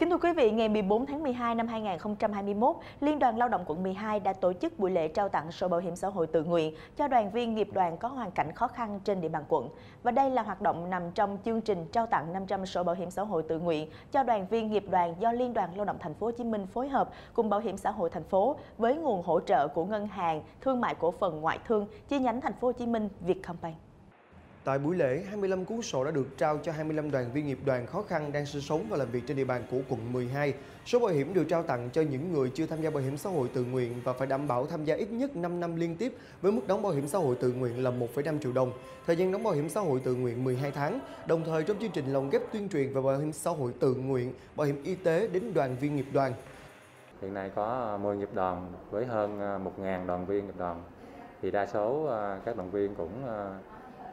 Kính thưa quý vị, ngày 14 tháng 12 năm 2021, Liên đoàn Lao động quận 12 đã tổ chức buổi lễ trao tặng sổ bảo hiểm xã hội tự nguyện cho đoàn viên nghiệp đoàn có hoàn cảnh khó khăn trên địa bàn quận. Và đây là hoạt động nằm trong chương trình trao tặng 500 sổ bảo hiểm xã hội tự nguyện cho đoàn viên nghiệp đoàn do Liên đoàn Lao động TP.HCM phối hợp cùng Bảo hiểm xã hội thành phố với nguồn hỗ trợ của Ngân hàng Thương mại Cổ phần Ngoại thương chi nhánh TP.HCM Vietcombank. Tại buổi lễ, 25 cuốn sổ đã được trao cho 25 đoàn viên nghiệp đoàn khó khăn đang sinh sống và làm việc trên địa bàn của quận 12. Sổ bảo hiểm được trao tặng cho những người chưa tham gia bảo hiểm xã hội tự nguyện và phải đảm bảo tham gia ít nhất 5 năm liên tiếp với mức đóng bảo hiểm xã hội tự nguyện là 1,5 triệu đồng, thời gian đóng bảo hiểm xã hội tự nguyện 12 tháng. Đồng thời trong chương trình lồng ghép tuyên truyền về bảo hiểm xã hội tự nguyện, bảo hiểm y tế đến đoàn viên nghiệp đoàn. Hiện nay có 10 nghiệp đoàn với hơn 1.000 đoàn viên nghiệp đoàn. Thì đa số các đoàn viên cũng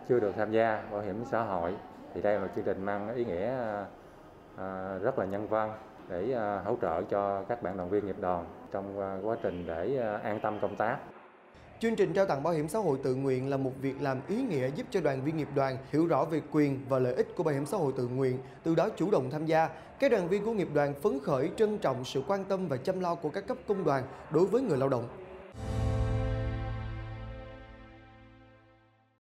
chưa được tham gia bảo hiểm xã hội, thì đây là một chương trình mang ý nghĩa rất là nhân văn để hỗ trợ cho các bạn đoàn viên nghiệp đoàn trong quá trình để an tâm công tác. Chương trình trao tặng bảo hiểm xã hội tự nguyện là một việc làm ý nghĩa giúp cho đoàn viên nghiệp đoàn hiểu rõ về quyền và lợi ích của bảo hiểm xã hội tự nguyện, từ đó chủ động tham gia. Các đoàn viên của nghiệp đoàn phấn khởi trân trọng sự quan tâm và chăm lo của các cấp công đoàn đối với người lao động.